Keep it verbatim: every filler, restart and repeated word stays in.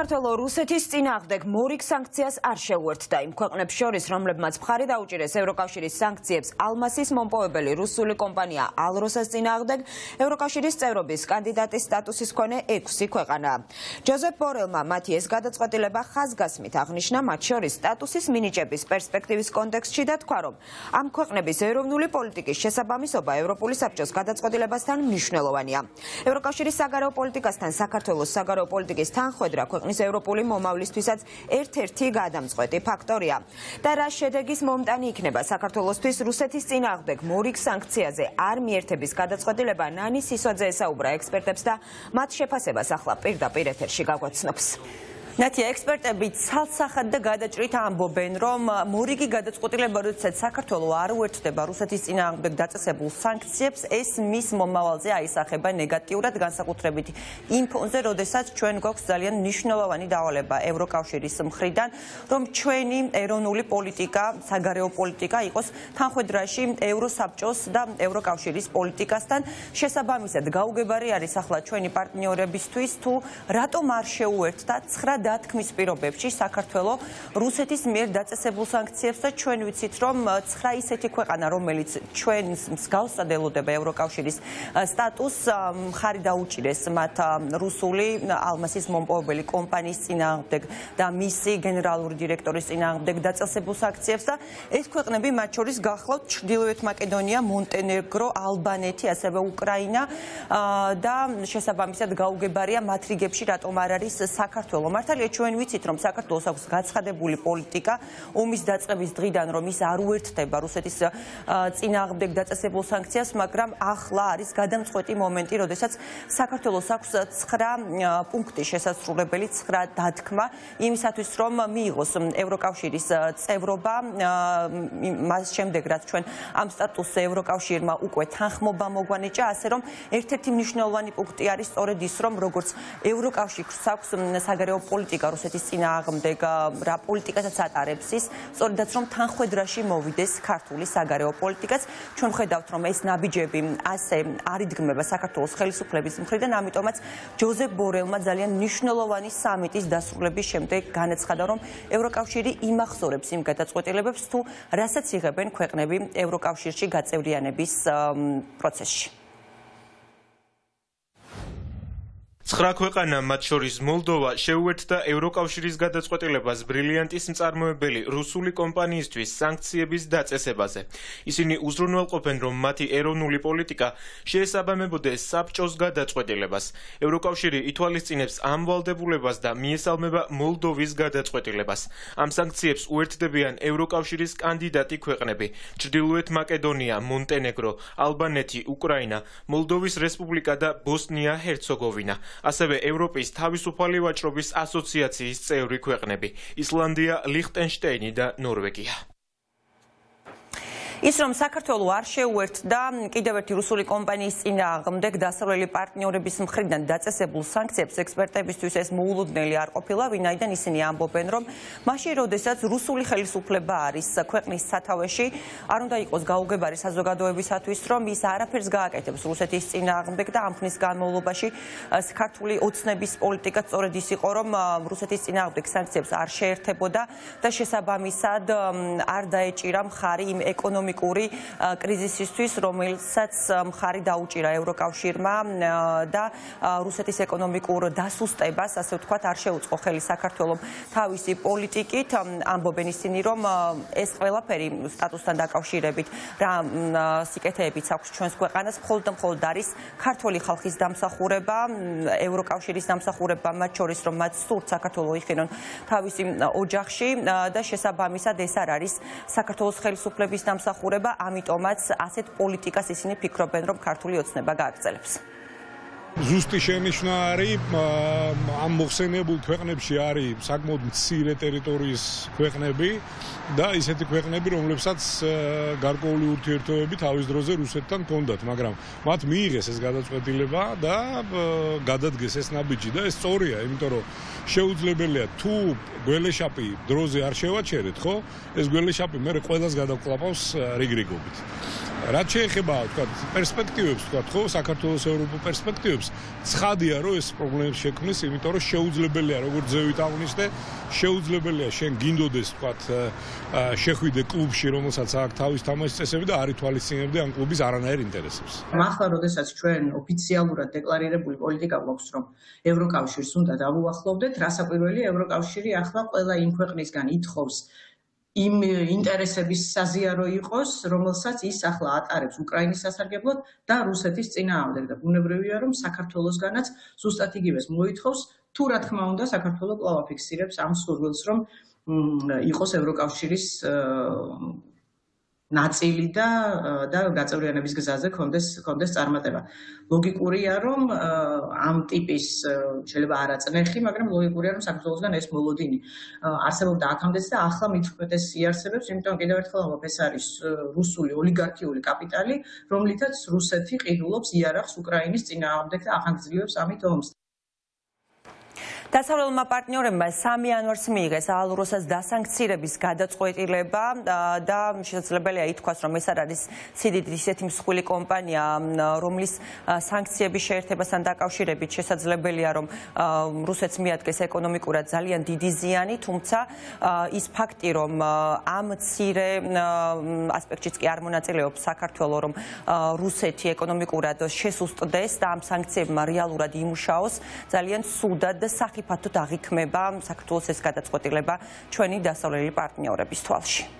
საქართველოს რუსეთის წინააღმდეგ მორიგ სანქციას არ შეუერთდა. Იმ ქვეყნებს შორის, რომლებმაც მხარი დაუჭირეს ევროკავშირის სანქციებს, ალმასის მომპოვებელი რუსული კომპანია ალროსას წინააღმდეგ ევროკავშირის წევრობის კანდიდატის სტატუსის მქონე ექვსი ქვეყანაა. ჯოზეფ ბორელმა მათი ეს გადაწყვეტილება ხაზგასმით აღნიშნა, მათ შორის სტატუსის მინიჭების პერსპექტივის კონტექსტში და თქვა, რომ ამ ქვეყნების ეროვნული პოლიტიკის შესაბამისობა ევროპული საბჭოს გადაწყვეტილებასთან მნიშვნელოვანია. ევროკავშირის საგარეო პოლიტიკასთან საქართველოს საგარეო პოლიტიკის თანხwebdriver ქვეყნის ევროპული მომავლისთვისაც ერთ-ერთი გადამწყვეტი ფაქტორია. და რა შედეგის მომტანი იქნება საქართველოსთვის რუსეთის წინააღმდეგ მორიგ სანქციაზე არ მიერთების გადაწყვეტილება ნანი სისოძე ესაუბრა ექსპერტებს და მათ შეფასებას ახლა პირდაპირ ეთერში გაგვაცნობს. Natia ekspertები ცალსახად და გადაჭრით ამბობენ, რომ მორიგი გადაწყვეტილება, როდესაც საქართველო არ უერთდება რუსეთის წინააღმდეგ დაწესებულ სანქციებს, ეს მის მომავალზე აისახება ნეგატიურად, განსაკუთრებით იმ ფონზე, როდესაც ჩვენ გვაქვს ძალიან მნიშვნელოვანი დავალება ევროკავშირის მხრიდან, რომ ჩვენი ეროვნული პოლიტიკა, საგარეო პოლიტიკა იყოს თანხwebdriverში ევროსაბჭოს და ევროკავშირის პოლიტიკასთან. შესაბამისად, გაუგებარი არის ახლა ჩვენი პარტნიორებისთვის, თუ რატომ არ შეუერთდა ცხრა დათქმის პირობებში საქართველოს რუსეთის მიერ დაწესებულ სანქციებს და ჩვენ ვიცით, რომ ცხრა ისეთი ქვეყანა, რომელიც ჩვენს მსგავსად ელოდება ევროკავშირის სტატუსს, მხარი დაუჭირეს მათ რუსული ალმასის მომპოვებელი კომპანიის წინააღმდეგ და მისი გენერალური დირექტორის წინააღმდეგ დაწესებულ სანქციებს და ეს ქვეყნები მათ შორის გახლავთ ჩრდილოეთ მაკედონია, მონტენეგრო, ალბანეთი, ასევე უკრაინა და შესაბამისად გაუგებარია მათ რიგებში რატომ არ არის საქართველო. მართალია ჩვენ ვიცით, რომ საქართველოს აქვს გაცხადებული პოლიტიკა ომის დაწყების დღიდან, რომ ის არ უერთდება რუსეთის წინააღმდეგ დაწესებულ სანქციას, მაგრამ ახლა არის გადამწყვეტი მომენტი, როდესაც საქართველოს აქვს ცხრა პუნქტი შესასრულებელი, ცხრა დათქმა იმისათვის, რომ მიიღოს ევროკავშირის წევრობა, მას შემდეგ რაც ჩვენ ამ სტატუსზე ევროკავშირმა უკვე თანხმობა მოგვანიჭა, ასე რომ ერთ-ერთი მნიშვნელოვანი პუნქტი არის სწორედ ის, რომ როგორც ევროკავშირს აქვს საგარეო პოლიტიკა რუსეთის წინააღმდეგ, რა პოლიტიკასაც ატარებს ის, სწორედაც რომ თანხwebdriverში მოვიდეს ქართული საგარეო პოლიტიკაც. ჩვენ ხედავთ, რომ ეს ნაბიჯები ასე არ იდგმება საქართველოს ხელისუფლების მხრიდან, ამიტომაც ჯოზეფ ბორელმა ძალიან მნიშვნელოვანი სამიტის დასრულების შემდეგ განაცხადა, რომ ევროკავშირი იმახსოვრებს იმ გადაწყვეტილებებს, თუ რასაც იღებენ ქვეყნები ევროკავშირში გაწევრიანების პროცესში. ცხრა ქვეყანა, მათ შორის მოლდოვა, შეუერთდა ევროკავშირის გადაწყვეტილებას ბრილიანტის მწარმოებელი რუსული კომპანიისთვის სანქციების დაწესებაზე. ისინი უზრუნველყოფენ, რომ მათი ეროვნული პოლიტიკა შეესაბამებოდეს საბჭოს გადაწყვეტილებას. ევროკავშირი ითვალისწინებს ამ ვალდებულებას და მიესალმება მოლდოვის გადაწყვეტილებას. ამ სანქციებს უერთდებიან ევროკავშირის კანდიდატი ქვეყნები: ჩრდილოეთ მაკედონია, მონტენეგრო, ალბანეთი, უკრაინა, მოლდოვის რესპუბლიკა და ბოსნია-ჰერცეგოვინა. ასევე ევროპის თავისუფალი ვაჭრობის ასოციაციის წევრი ქვეყნები: ისლანდია, ლიხტენშტეინი და ნორვეგია. ის რომ საქართველო არ შეუერთდა კიდევ ერთი რუსული კომპანიის წინააღმდეგ დასავლელი პარტნიორების მხრიდან დაწესებულ სანქციებს, ექსპერტებისთვის ეს მოულოდნელი არ ყოფილა, ვინაიდან ისინი ამბობენ, რომ მაშინ, როდესაც რუსული ხელისუფლება არის ქვეყნის სათავეში, არ უნდა იყოს გაუგებარი საზოგადოებისათვის, რომ ის არაფერს გააკეთებს რუსეთის წინააღმდეგ და ამ ხნის განმავლობაში ქართული ოცნების პოლიტიკა სწორედ ის იყო, რომ რუსეთის წინააღმდეგ სანქციებს არ შეერთებოდა და შესაბამისად არ დაეჭირა მხარი იმ ეკონომიკურ კრიზისისთვის, რომელსაც მხარი დაუჭირა ევროკავშირმა და რუსეთის ეკონომიკურ დასუსტებას, ასე ვთქვათ, არ შეუწყო ხელი საქართველოს თავისი პოლიტიკით. ამბობენ ისინი, რომ ეს ყველაფერი სტატუსთან დაკავშირებით, რა სიკეთეებიც აქვს ჩვენს ქვეყანას, მხოლოდ და მხოლოდ არის ქართული ხალხის დამსახურება, ევროკავშირის დამსახურება, მათ შორის რომ მათ სურთ საქართველოს იხილონ თავისი ოჯახში და შესაბამისად ეს არ არის საქართველოს ხელისუფლების დამსახურება. ამიტომაც ასეთ პოლიტიკას ისინი ფიქრობენ, რომ ქართული ოცნება გააგრძელებს. ზუსტი შენიშვნა არის, ამ მოხსენებულ ქვეყნებში არის საკმაოდ მცირე ტერიტორიის ქვეყნები და ისეთი ქვეყნები, რომლებსაც გარკვეული ურთიერთობები თავის დროზე რუსეთთან ჰქონდათ, მაგრამ მათ მიიღეს ეს გადაწყვეტილება და გადადგეს ეს ნაბიჯი და ეს სწორია, იმიტომ რომ შეუძლებელია თუ გველეშაპი დროზე არ შევაჩერეთ, ხო? ეს გველეშაპი მე ყველას გადავკლაპავს რიგრიგობით. Რაც შეეხება, თქვათ, პერსპექტივებს, თქვათ, ხო, საქართველოს ევროპულ პერსპექტივებს, ცხადია, რომ ეს პრობლემები შექმნის, იმიტომ რომ შეუძლებელია, როგორც ზევით აღნიშნე, შეუძლებელია შენ გინდოდეს, თქვათ, შეხვიდე კლუბში, რომელსაც აქვს თავის თამაშის წესები და არ ითვალისწინებდე ამ კლუბის არანაირ ინტერესებს. Ახლა, როდესაც ჩვენ ოფიციალურად დეკლარირებული პოლიტიკა გვაქვს, რომ ევროკავშირს უნდა დავუახლოვდეთ, რასაკვირველია, ევროკავშირი ახლა ყველა იმ ქვეყნისგან ითხოვს იმ ინტერესების საზიარო იყოს, რომელსაც ის ახლა ატარებს უკრაინის სასარგებლოდ და რუსეთის წინააღმდეგ და ბუნებრივია, რომ საქართველოსგანაც ზუსტად იგივეს მოითხოვს, თუ რა თქმა უნდა საქართველო კვლავ აფიქსირებს ამ სურვილს, რომ იყოს ევროკავშირის ნაწილი და და გაწევრიანების გზაზე კონდეს კონდეს წარმატება. ლოგიკურია, რომ ამ ტიპის შეიძლება არ აწნეხი, მაგრამ ლოგიკურია, რომ საქართველოსგან ეს მოლოდინი არსებობდა აქამდეც და ახლა მithumetes იარსებებს, იმიტომ კიდევ ერთხელ ამბობ, ეს არის რუსული ოლიგარქიული კაპიტალი, რომლითაც რუსეთი ყიდულობს იარაღს უკრაინის წინააღმდეგ და ახანგრძლივებს ამით ომს. Დასავლელმა პარტნიორებმა სამი იანვარს მიიღეს ალუროსას დასანქცირების გადაწყვეტილება და შესაძლებელია ითქვას, რომ ეს არ არის სიდიდით ისეთი მსხვილი კომპანია, რომლის სანქციების შეერთებასთან დაკავშირებით შესაძლებელია, რომ რუსეთს მიადგეს ეკონომიკურად ძალიან დიდი ზიანი, თუმცა ის ფაქტი, რომ ამ მცირე ასპექტშიც კი არ მონაწილეობს საქართველო, რომ რუსეთი ეკონომიკურად შესუსტდეს და ამ სანქციებმა რეალურად იმუშაოს, ძალიან სუდად და სახიფათოდ აღიქმება საქართველოს ეს გადაწყვეტილება ჩვენი დასავლელი პარტნიორების თვალში.